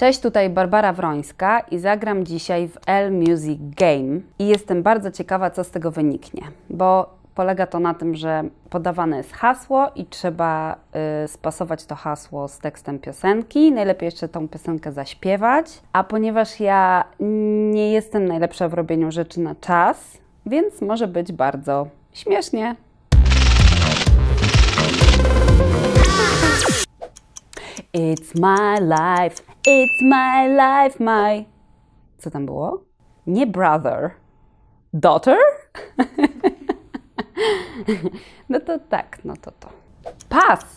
Cześć, tutaj Barbara Wrońska i zagram dzisiaj w ELLE Music Game i jestem bardzo ciekawa, co z tego wyniknie, bo polega to na tym, że podawane jest hasło i trzeba spasować to hasło z tekstem piosenki. Najlepiej jeszcze tą piosenkę zaśpiewać, a ponieważ ja nie jestem najlepsza w robieniu rzeczy na czas, więc może być bardzo śmiesznie. It's my life, it's my life, my... Co tam było? Nie brother. Daughter? No to tak, no to to. Pas!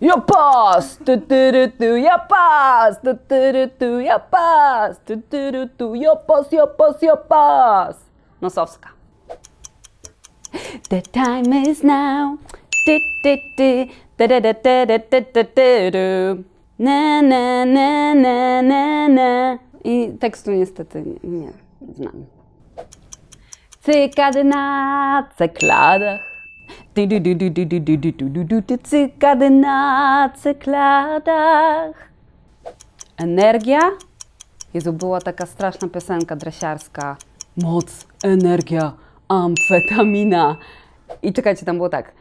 Ja pas! Ja pas! Ja pas! Ja pas, ja pas, ja pas! Nosowska. The time is now. Na, na, na, na, na, na. I tekstu niestety nie znam. Cykady na cykladach. Cykady na cykladach. Energia? Jezu, była taka straszna piosenka dresiarska. Moc, energia, amfetamina. I czekajcie, tam było tak.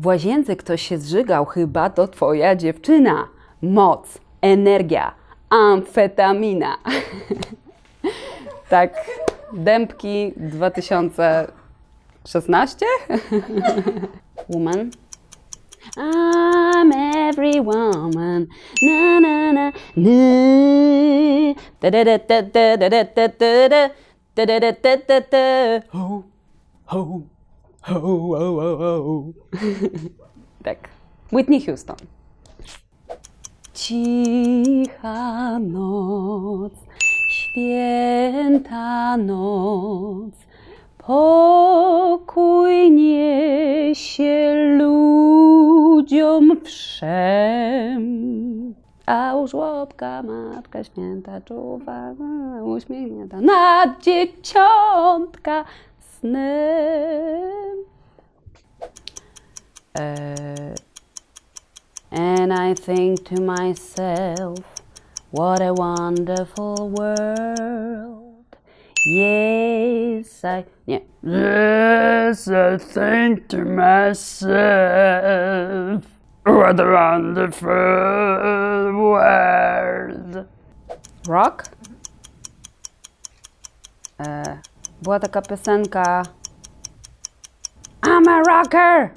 W łazience ktoś się zżygał, chyba to twoja dziewczyna. Moc, energia, amfetamina. Tak, dębki 2016. Woman. I'm every woman. Na na na. Ho, ho. Oh, oh, oh, oh. Tak. Whitney Houston. Cicha noc, święta noc, pokój niesie ludziom wszem. A u żłobka Matka Święta czuwa, uśmiechnięta nad dzieciątka snem. And I think to myself, what a wonderful world. Yes, I... Nie. Yes, I think to myself, what a wonderful world. Rock? Była taka piosenka I'm a rocker!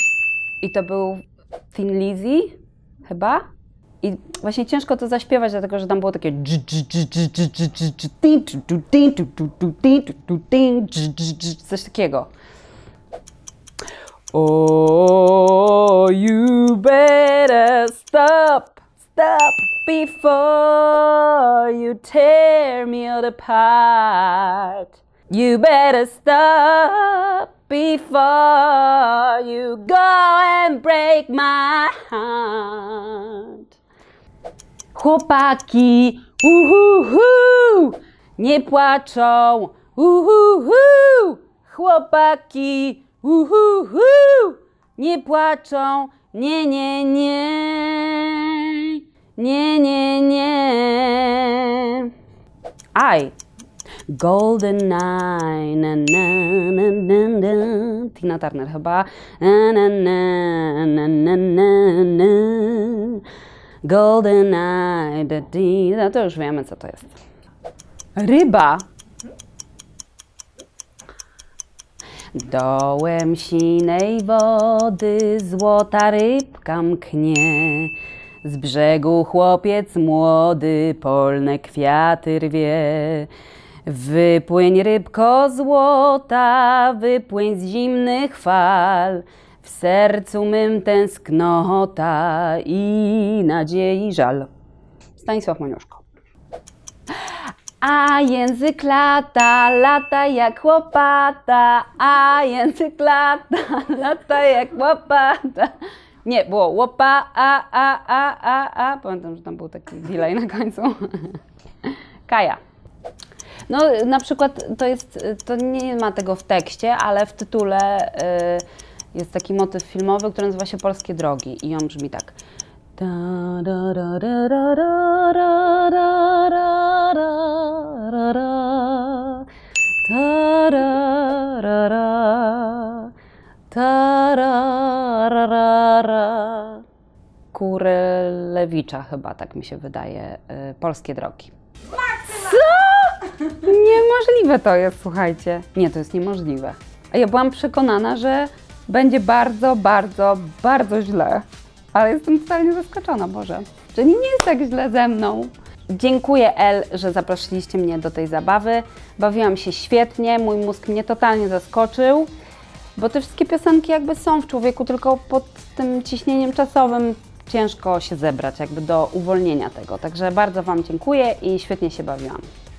I to był Thin Lizzy, chyba? I właśnie ciężko to zaśpiewać, dlatego że tam było takie coś takiego. Oh, you better stop, stop before you tear me apart. You better stop before you go and break my heart. Chłopaki, uhuhu, nie płaczą, uhuhu. Chłopaki, uhuhu, nie płaczą, nie, nie, nie, nie, nie, nie. Aj. GoldenEye, na, na, na, na, na. Tina Turner chyba. Na, na, na, na, na, na. GoldenEye, da, di, da. To już wiemy, co to jest. Ryba. Dołem sinej wody złota rybka mknie. Z brzegu chłopiec młody polne kwiaty rwie. Wypłyń, rybko złota, wypłyń z zimnych fal. W sercu mym tęsknota i nadziei żal. Stanisław Moniuszko. A język lata, lata jak łopata. A język lata, lata jak łopata. Nie, było łopa, a. Pamiętam, że tam był taki delay na końcu. Kaja. No, na przykład to nie ma tego w tekście, ale w tytule jest taki motyw filmowy, który nazywa się Polskie drogi i on brzmi tak. Kurylewicza chyba, tak mi się wydaje, Polskie drogi. Co? Niemożliwe to jest, słuchajcie. Nie, to jest niemożliwe. A ja byłam przekonana, że będzie bardzo, bardzo, bardzo źle. Ale jestem totalnie zaskoczona, Boże. Że nie jest tak źle ze mną. Dziękuję, El, że zaprosiliście mnie do tej zabawy. Bawiłam się świetnie, mój mózg mnie totalnie zaskoczył. Bo te wszystkie piosenki jakby są w człowieku, tylko pod tym ciśnieniem czasowym ciężko się zebrać jakby do uwolnienia tego. Także bardzo Wam dziękuję i świetnie się bawiłam.